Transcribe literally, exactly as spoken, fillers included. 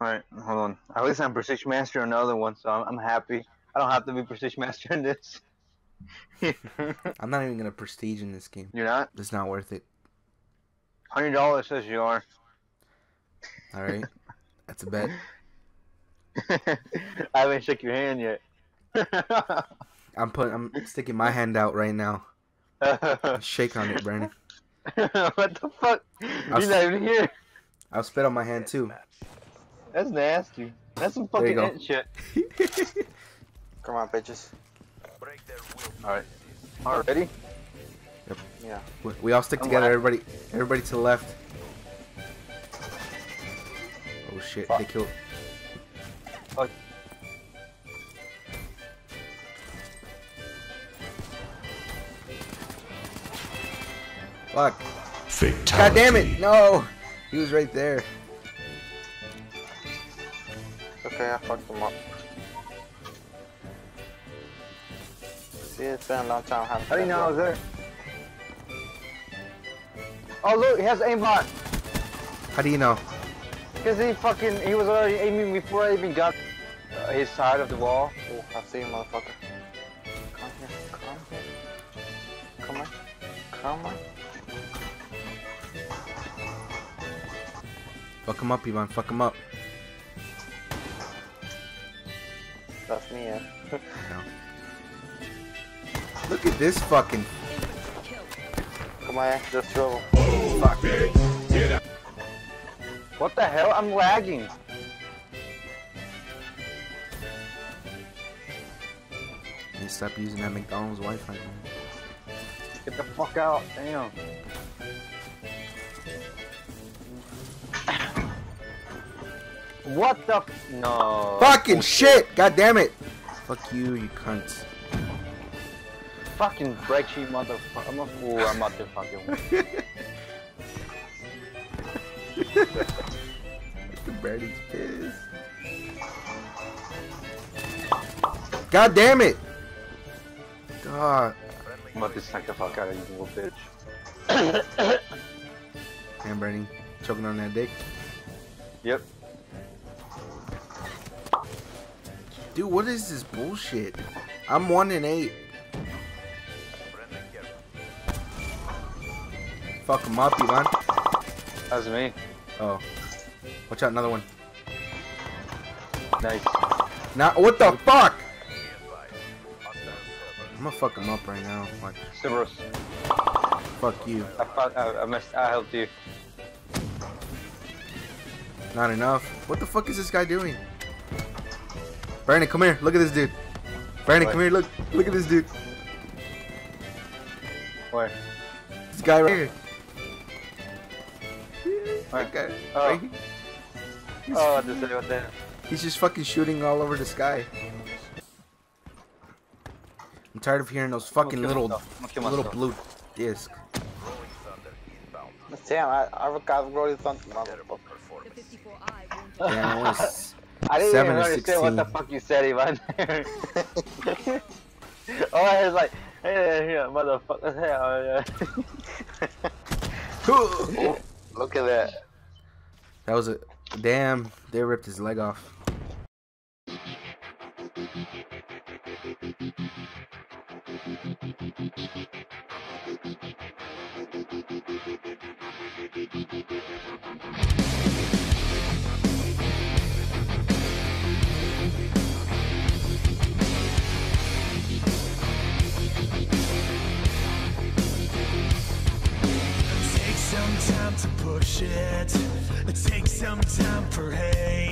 Alright, hold on. At least I'm Prestige Master on the other one, so I'm, I'm happy. I don't have to be Prestige Master in this. I'm not even gonna Prestige in this game. You're not? It's not worth it. one hundred dollars says you are. Alright, that's a bet. I haven't shook your hand yet. I'm putting. I'm sticking my hand out right now. Shake on it, Brandon. What the fuck? I'll You're not even here. I'll spit on my hand too. That's nasty. That's some fucking ant shit. Come on, bitches. All right. All right. Ready? Yep. Yeah. We, we all stick I'm together. Right. Everybody. Everybody to the left. Oh shit! Fuck. They killed. Fuck. Fuck. Fatality. God damn it! No! He was right there. Okay, I fucked him up. See, it's been a long time. How do you know I was there? Oh look, he has aimbot! How do you know? Because he fucking, he was already aiming before I even got uh, his side of the wall. Oh, I see you, motherfucker. Come here, come here. Come on, come on. Fuck him up, Ivan. Fuck him up. That's me, yeah. No. Look at this fucking. Come on, just trouble. Oh, fuck. Get out. What the hell? I'm lagging. You need to stop using that McDonald's Wi-Fi, man. Get the fuck out, damn. What the f- No. Fucking shit! God damn it! Fuck you, you cunts. Fucking break you, motherfucker. I'm a fool, I'm not the fucking The birdie's pissed. God damn it! God. I'm about to smack the fuck out of you, little bitch. Damn, Bernie. Choking on that dick? Yep. Dude, what is this bullshit? I'm one and eight. Fuck him up, Ivan. That was me. Oh. Watch out, another one. Nice. Now, what the fuck? I'm gonna fuck him up right now. Like, Cerberus. Fuck you. I, I, I, missed, I helped you. Not enough. What the fuck is this guy doing? Brandon, come here. Look at this dude. Brandon, Where? come here. Look. Look at this dude. Where? This guy right here. Where? That guy. Oh. Right here. He's, oh, just about that. He's just fucking shooting all over the sky. I'm tired of hearing those fucking little, little blue disc. Damn, I, I got Rolling Thunder. Damn, I was... I didn't even understand what the fuck you said, Ivan. Oh, I was like, hey, here, motherfucker. Hey, oh, yeah. Oh, look at that. That was a damn. They ripped his leg off. Some time to push it, it takes some time for hate.